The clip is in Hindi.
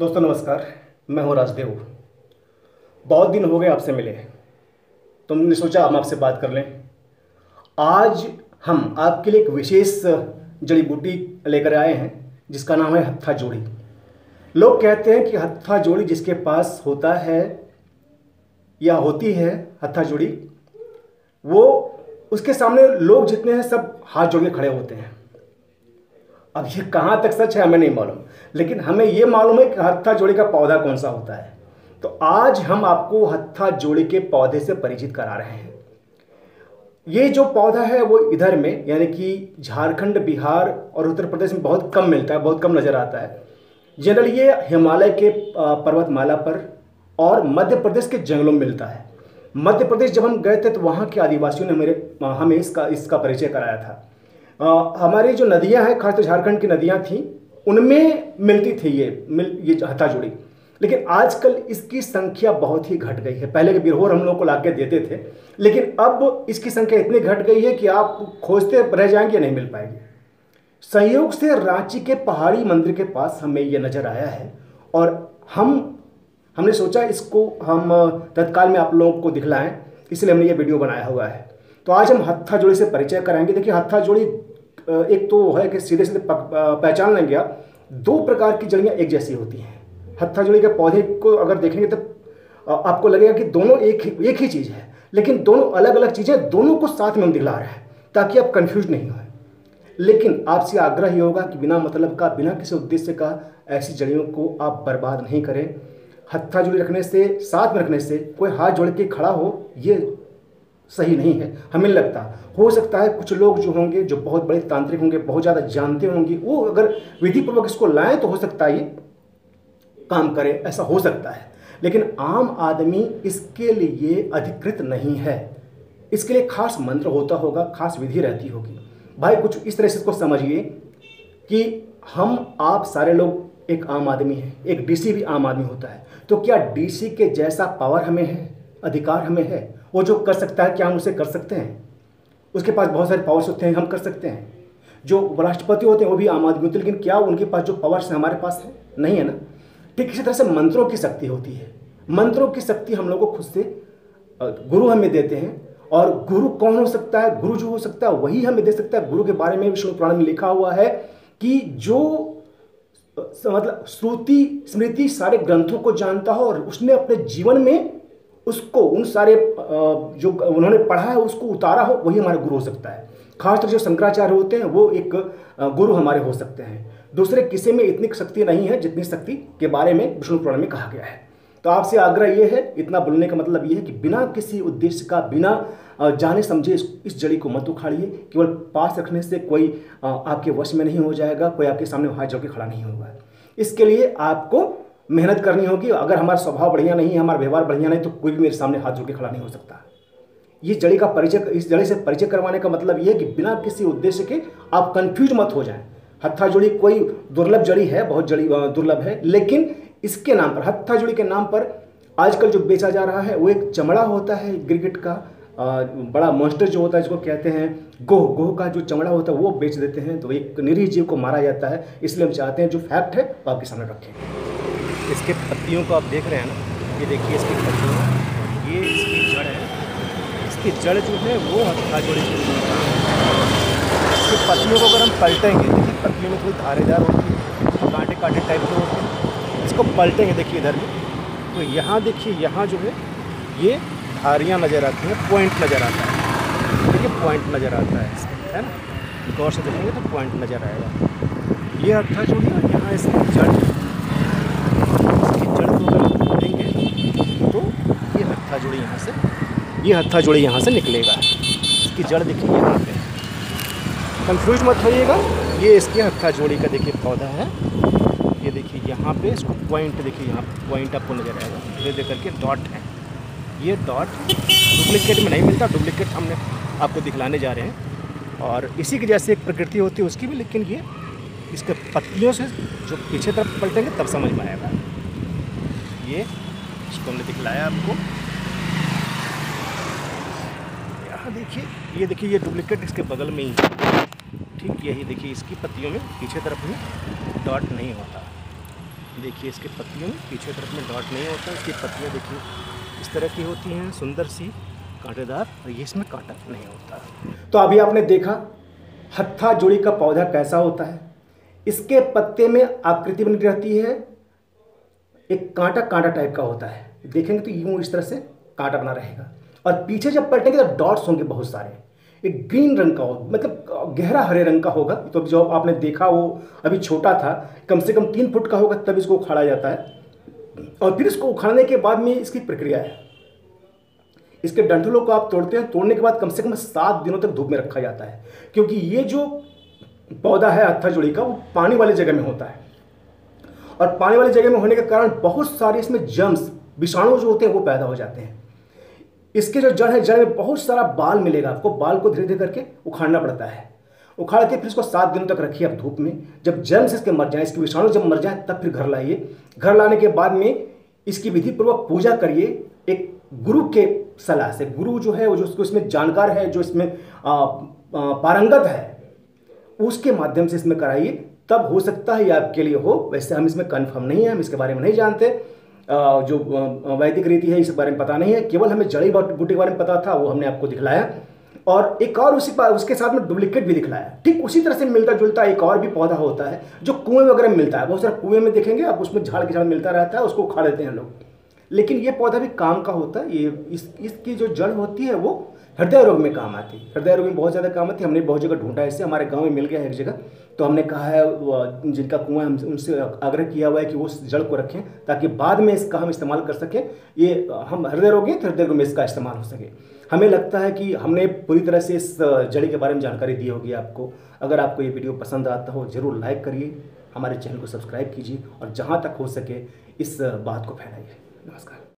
दोस्तों नमस्कार, मैं हूं राजदेव। बहुत दिन हो गए आपसे मिले, तुमने सोचा हम आपसे बात कर लें। आज हम आपके लिए एक विशेष जड़ी बूटी लेकर आए हैं जिसका नाम है हत्था जोड़ी। लोग कहते हैं कि हत्था जोड़ी जिसके पास होता है या होती है हत्था जोड़ी, वो उसके सामने लोग जितने हैं सब हाथ जोड़ के खड़े होते हैं। अब ये कहाँ तक सच है हमें नहीं मालूम, लेकिन हमें ये मालूम है कि हत्था जोड़ी का पौधा कौन सा होता है। तो आज हम आपको हत्था जोड़ी के पौधे से परिचित करा रहे हैं। ये जो पौधा है वो इधर में यानी कि झारखंड, बिहार और उत्तर प्रदेश में बहुत कम मिलता है, बहुत कम नज़र आता है। जनरली ये हिमालय के पर्वतमाला पर और मध्य प्रदेश के जंगलों में मिलता है। मध्य प्रदेश जब हम गए थे तो वहाँ के आदिवासियों ने हमें इसका परिचय कराया था। हमारी जो नदियां हैं, खासकर झारखंड की नदियां थीं, उनमें मिलती थी ये हत्था जोड़ी। लेकिन आजकल इसकी संख्या बहुत ही घट गई है। पहले के बिरहोर हम लोग को लाके देते थे, लेकिन अब इसकी संख्या इतनी घट गई है कि आप खोजते रह जाएंगे, नहीं मिल पाएंगे। संयोग से रांची के पहाड़ी मंदिर के पास हमें ये नज़र आया है और हमने सोचा इसको हम तत्काल में आप लोगों को दिखलाएं, इसलिए हमने ये वीडियो बनाया हुआ है। तो आज हम हत्था जोड़ी से परिचय कराएंगे। देखिए, हत्था जोड़ी एक तो है कि सीधे सीधे पहचान लेंगे आप। दो प्रकार की जड़ियाँ एक जैसी होती हैं। हत्था जोड़ी के पौधे को अगर देखेंगे तो आपको लगेगा कि दोनों एक ही चीज़ है, लेकिन दोनों अलग अलग चीज़ें। दोनों को साथ में हम दिखला रहे हैं ताकि आप कन्फ्यूज नहीं हों। लेकिन आपसे आग्रह ये होगा कि बिना मतलब का, बिना किसी उद्देश्य का ऐसी जड़ियों को आप बर्बाद नहीं करें। हत्था जोड़ी रखने से, साथ में रखने से कोई हाथ जोड़ के खड़ा हो, ये सही नहीं है। हमें लगता हो सकता है कुछ लोग जो होंगे, जो बहुत बड़े तांत्रिक होंगे, बहुत ज़्यादा जानते होंगे, वो अगर विधिपूर्वक इसको लाएं तो हो सकता है ये काम करे, ऐसा हो सकता है। लेकिन आम आदमी इसके लिए अधिकृत नहीं है। इसके लिए खास मंत्र होता होगा, खास विधि रहती होगी। भाई कुछ इस तरह से इसको समझिए कि हम आप सारे लोग एक आम आदमी हैं। एक डीसी भी आम आदमी होता है। तो क्या डीसी के जैसा पावर हमें है, अधिकार हमें है? वो जो कर सकता है क्या हम उसे कर सकते हैं? उसके पास बहुत सारे पावर्स होते हैं, हम कर सकते हैं। जो राष्ट्रपति होते हैं वो भी आम आदमी होते हैं, लेकिन क्या उनके पास जो पावर्स है हमारे पास है? नहीं है ना। ठीक इसी तरह से मंत्रों की शक्ति होती है। मंत्रों की शक्ति हम लोगों को खुद से गुरु हमें देते हैं। और गुरु कौन हो सकता है? गुरु जो हो सकता है वही हमें दे सकता है। गुरु के बारे में विष्णु पुराण में लिखा हुआ है कि जो मतलब श्रुति स्मृति सारे ग्रंथों को जानता हो और उसने अपने जीवन में उसको उन सारे जो उन्होंने पढ़ा है उसको उतारा हो, वही हमारा गुरु हो सकता है। खासकर जो शंकराचार्य होते हैं वो एक गुरु हमारे हो सकते हैं। दूसरे किसी में इतनी शक्ति नहीं है जितनी शक्ति के बारे में विष्णु पुराण में कहा गया है। तो आपसे आग्रह ये है, इतना बोलने का मतलब ये है कि बिना किसी उद्देश्य का, बिना जाने समझे इस जड़ी को मत उखाड़िए। केवल पास रखने से कोई आपके वश में नहीं हो जाएगा, कोई आपके सामने हाथ जोड़ के खड़ा नहीं होगा। इसके लिए आपको मेहनत करनी होगी। अगर हमारा स्वभाव बढ़िया नहीं है, हमारा व्यवहार बढ़िया नहीं, तो कोई भी मेरे सामने हाथ जोड़ के खड़ा नहीं हो सकता। ये जड़ी का परिचय, इस जड़ी से परिचय करवाने का मतलब ये है कि बिना किसी उद्देश्य के आप कंफ्यूज मत हो जाएं। हत्था जोड़ी कोई दुर्लभ जड़ी है, बहुत जड़ी दुर्लभ है, लेकिन इसके नाम पर, हत्था जोड़ी के नाम पर आजकल जो बेचा जा रहा है वो एक चमड़ा होता है गिरगिट का, बड़ा मॉन्स्टर जो होता है, जिसको कहते हैं गोह। गोह का जो चमड़ा होता है वो बेच देते हैं। तो एक निरीह जीव को मारा जाता है। इसलिए हम चाहते हैं जो फैक्ट है वो आपके सामने रखें। इसके पत्तियों को आप देख रहे हैं ना, ये देखिए इसकी पत्तियों, ये इसकी जड़ है। इसकी जड़ जो है वो हत्था जोड़ी की है। इसकी पत्तियों को अगर हम पलटेंगे, देखिए पत्तियों में थोड़ी धारेदार होती है, कांटे कांटे टाइप के होते हैं। इसको पलटेंगे, देखिए इधर में, तो यहाँ देखिए, यहाँ जो है ये धारियाँ नज़र आती हैं, पॉइंट नज़र आता है। देखिए पॉइंट नज़र आता है इसका, है ना, गौर से देखेंगे तो पॉइंट नज़र आएगा। ये हत्था जोड़ी और यहाँ इसकी जड़, ये हत्था जोड़ी यहाँ से निकलेगा। इसकी जड़ देखिए यहाँ पे, कंफ्यूज मत होइएगा। ये इसके हत्था जोड़ी का देखिए पौधा है। ये देखिए यहाँ पे इसको पॉइंट, देखिए यहाँ पॉइंट आपको नजर आएगा, धीरे धीरे करके डॉट है। ये डॉट डुप्लीकेट में नहीं मिलता, डुप्लीकेट हमने आपको दिखलाने जा रहे हैं। और इसी की जैसे एक प्रकृति होती है उसकी भी, लेकिन ये इसके पत्तियों से जो पीछे तरफ पलटेंगे तब समझ में आएगा। ये इसको हमने दिखलाया आपको। देखिए ये, देखिए ये डुप्लीकेट इसके बगल में ही है, ठीक यही देखिए इसकी पत्तियों में पीछे तरफ में डॉट नहीं होता। देखिए इसके पत्तियों में पीछे तरफ में डॉट नहीं होता, इसकी पत्तियाँ देखिए इस तरह की होती हैं, सुंदर सी कांटेदार, और ये इसमें कांटा नहीं होता। तो अभी आपने देखा हत्था जोड़ी का पौधा कैसा होता है, इसके पत्ते में आकृति बनी रहती है, एक कांटा कांटा टाइप का होता है, देखेंगे तो यूँ इस तरह से कांटा बना रहेगा, और पीछे जब पलटेंगे तो डॉट्स होंगे बहुत सारे, एक ग्रीन रंग का होगा, मतलब गहरा हरे रंग का होगा। तो जो आपने देखा वो अभी छोटा था, कम से कम 3 फुट का होगा तब इसको उखाड़ा जाता है, और फिर इसको उखाड़ने के बाद में इसकी प्रक्रिया है, इसके डंठलों को आप तोड़ते हैं, तोड़ने के बाद कम से कम 7 दिनों तक धूप में रखा जाता है, क्योंकि ये जो पौधा है हत्था जोड़ी का वो पानी वाली जगह में होता है, और पानी वाली जगह में होने के कारण बहुत सारे इसमें जर्म्स, विषाणु जो होते हैं वो पैदा हो जाते हैं। इसके जो जड़ है, जड़ में बहुत सारा बाल मिलेगा आपको, बाल को धीरे धीरे करके उखाड़ना पड़ता है, उखाड़ के फिर इसको 7 दिनों तक रखिए आप धूप में, जब जर्म्स इसके मर जाए, इसके विषाणु जब मर जाए तब फिर घर लाइए, घर लाने के बाद में इसकी विधि पूर्वक पूजा करिए, एक गुरु के सलाह से, गुरु जो है वो जो उसको इसमें जानकार है, जो इसमें पारंगत है, उसके माध्यम से इसमें कराइए, तब हो सकता है ये आपके लिए हो। वैसे हम इसमें कन्फर्म नहीं है, हम इसके बारे में नहीं जानते, जो वैदिक रीति है इस बारे में पता नहीं है, केवल हमें जड़ी बूटी के बारे में पता था, वो हमने आपको दिखलाया, और एक और उसके साथ में डुप्लीकेट भी दिखलाया। ठीक उसी तरह से मिलता जुलता एक और भी पौधा होता है जो कुएं वगैरह में मिलता है, बहुत सारे कुएं में देखेंगे आप, उसमें झाड़ के झाड़ मिलता रहता है, उसको उखाड़ देते हैं लोग, लेकिन ये पौधा भी काम का होता है, ये इसकी जो जड़ होती है वो हृदय रोग में काम आती है, हृदय रोग में बहुत ज़्यादा काम आती है, हमने बहुत जगह ढूंढा है, इससे हमारे गांव में मिल गया है एक जगह, तो हमने कहा है जिनका कुआं हम उनसे आग्रह किया हुआ है कि वो जड़ को रखें ताकि बाद में इसका हम इस्तेमाल कर सकें, ये हम हृदय रोगी तो हृदय रोग में इसका इस्तेमाल हो सके। हमें लगता है कि हमने पूरी तरह से इस जड़ी के बारे में जानकारी दी होगी आपको, अगर आपको ये वीडियो पसंद आता हो ज़रूर लाइक करिए, हमारे चैनल को सब्सक्राइब कीजिए, और जहाँ तक हो सके इस बात को फैलाइए। नमस्कार।